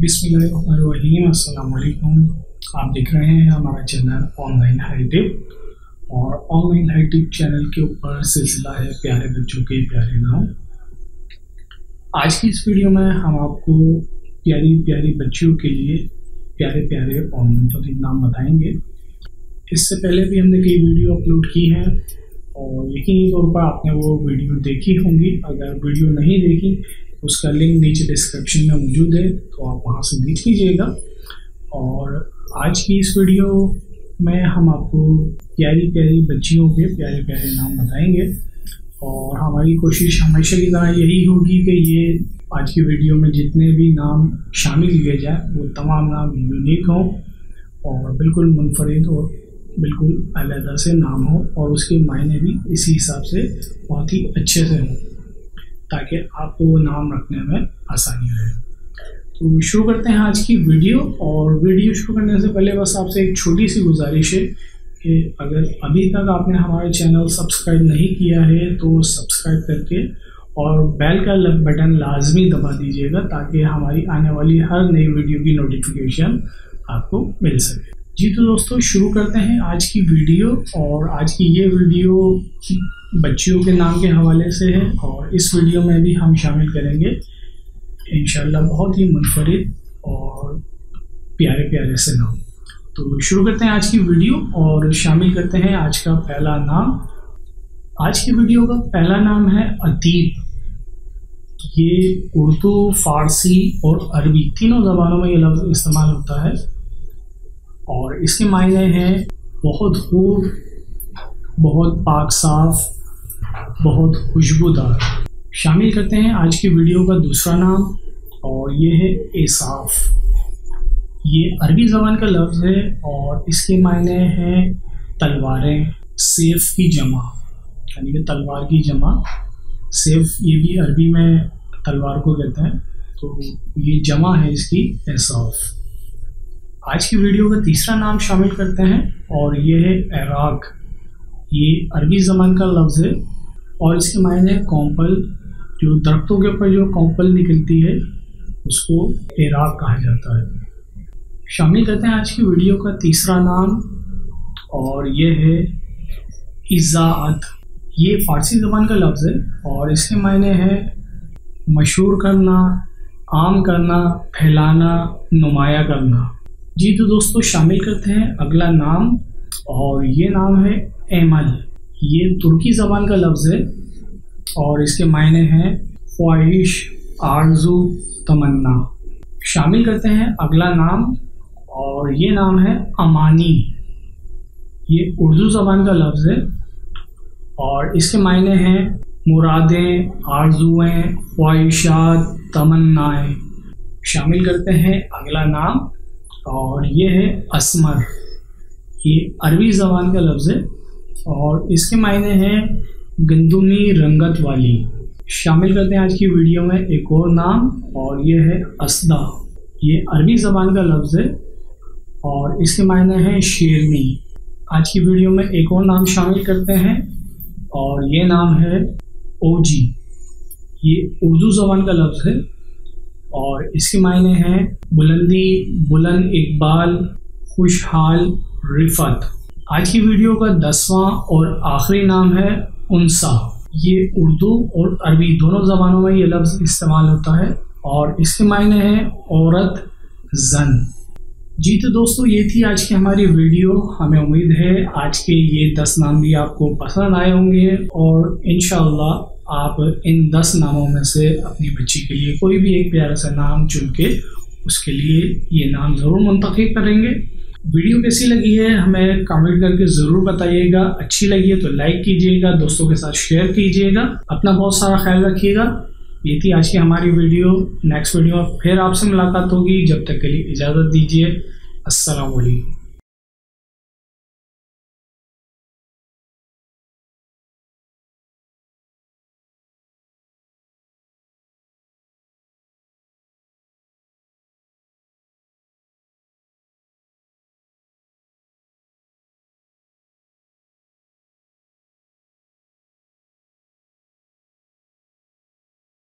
बिस्मिल्लाहिर्रहमानिर्रहीम, अस्सलाम वालेकुम। आप देख रहे हैं हमारा चैनल ऑनलाइन हाई टिप, और ऑनलाइन हाई टिप चैनल के ऊपर सिलसिला है प्यारे बच्चों के प्यारे नाम। आज की इस वीडियो में हम आपको प्यारी प्यारी बच्चियों के लिए प्यारे प्यारे ऑनलाइन नाम बताएंगे। इससे पहले भी हमने कई वीडियो अपलोड की हैं और यकीनी तौर पर आपने वो वीडियो देखी होंगी। अगर वीडियो नहीं देखी, उसका लिंक नीचे डिस्क्रिप्शन में मौजूद है, तो आप वहाँ से देख लीजिएगा। और आज की इस वीडियो में हम आपको प्यारी प्यारी बच्चियों के प्यारे प्यारे नाम बताएंगे, और हमारी कोशिश हमेशा की तरह यही होगी कि ये आज की वीडियो में जितने भी नाम शामिल किए जाए वो तमाम नाम यूनिक हों और बिल्कुल मुनफरिद और बिल्कुल अलग से नाम हो, और उसके मायने भी इसी हिसाब से बहुत ही अच्छे से हों, ताकि आपको वो नाम रखने में आसानी रहे। तो शुरू करते हैं आज की वीडियो। और वीडियो शुरू करने से पहले बस आपसे एक छोटी सी गुजारिश है कि अगर अभी तक आपने हमारे चैनल सब्सक्राइब नहीं किया है तो सब्सक्राइब करके और बेल का बटन लाजमी दबा दीजिएगा, ताकि हमारी आने वाली हर नई वीडियो की नोटिफिकेशन आपको मिल सके। जी तो दोस्तों, शुरू करते हैं आज की वीडियो। और आज की ये वीडियो बच्चियों के नाम के हवाले से है, और इस वीडियो में भी हम शामिल करेंगे इंशाल्लाह बहुत ही मुनफरिद और प्यारे प्यारे से नाम। तो शुरू करते हैं आज की वीडियो और शामिल करते हैं आज का पहला नाम। आज की वीडियो का पहला नाम है अतीब। ये उर्दू, फारसी और अरबी तीनों ज़बानों में ये लफ्ज़ इस्तेमाल होता है, और इसके मायने हैं बहुत खूब, बहुत पाक साफ, बहुत खुशबूदार। शामिल करते हैं आज की वीडियो का दूसरा नाम, और ये है एसाफ। ये अरबी ज़बान का लफ्ज़ है, और इसके मायने हैं तलवारें, सेफ की जमा, यानी कि तलवार की जमा। सेफ ये भी अरबी में तलवार को कहते हैं, तो ये जमा है इसकी एसाफ। आज की वीडियो का तीसरा नाम शामिल करते हैं, और ये है इराक। ये अरबी ज़बान का लफ्ज़ है, और इसके मायने है कॉम्पल। जो दरख्तों के ऊपर जो कॉम्पल निकलती है उसको इराक कहा जाता है। शामिल करते हैं आज की वीडियो का तीसरा नाम, और ये है इज़ाअत। ये फ़ारसी ज़बान का लफ्ज़ है, और इसके मायने है मशहूर करना, आम करना, फैलाना, नुमाया करना। जी तो दोस्तों, शामिल करते हैं अगला नाम, और ये नाम है एमल। ये तुर्की ज़बान का लफ्ज़ है, और इसके मायने हैं ख्वाहिश, आरज़ू, तमन्ना। शामिल करते हैं अगला नाम, और ये नाम है अमानी। ये उर्दू ज़बान का लफ्ज़ है, और इसके मायने हैं मुरादें, आरज़ुएँ, ख्वाहिशात, तमन्नाएँ। शामिल करते हैं अगला नाम, और ये है असमर। ये अरबी ज़बान का लफ्ज़ है, और इसके मायने हैं गंदुमी रंगत वाली। शामिल करते हैं आज की वीडियो में एक और नाम, और ये है असदा। ये अरबी ज़बान का लफ्ज़ है, और इसके मायने हैं शेरनी। आज की वीडियो में एक और नाम शामिल करते हैं, और ये नाम है ओजी। ये उर्दू ज़बान का लफ्ज़ है, और इसके मायने हैं बुलंदी, बुलंद इकबाल, खुशहाल, रिफत। आज की वीडियो का दसवां और आखिरी नाम है उनसा। ये उर्दू और अरबी दोनों ज़बानों में ये लफ्ज़ इस्तेमाल होता है, और इसके मायने हैं औरत, जन। जी तो दोस्तों, ये थी आज की हमारी वीडियो। हमें उम्मीद है आज के ये 10 नाम भी आपको पसंद आए होंगे, और इंशाअल्लाह आप इन 10 नामों में से अपनी बच्ची के लिए कोई भी एक प्यारा सा नाम चुन के उसके लिए ये नाम ज़रूर मुंतखब करेंगे। वीडियो कैसी लगी है हमें कमेंट करके ज़रूर बताइएगा। अच्छी लगी है तो लाइक कीजिएगा, दोस्तों के साथ शेयर कीजिएगा। अपना बहुत सारा ख्याल रखिएगा। ये थी आज की हमारी वीडियो। नेक्स्ट वीडियो फिर आपसे मुलाकात होगी। जब तक के लिए इजाज़त दीजिए। अस्सलाम वालेकुम।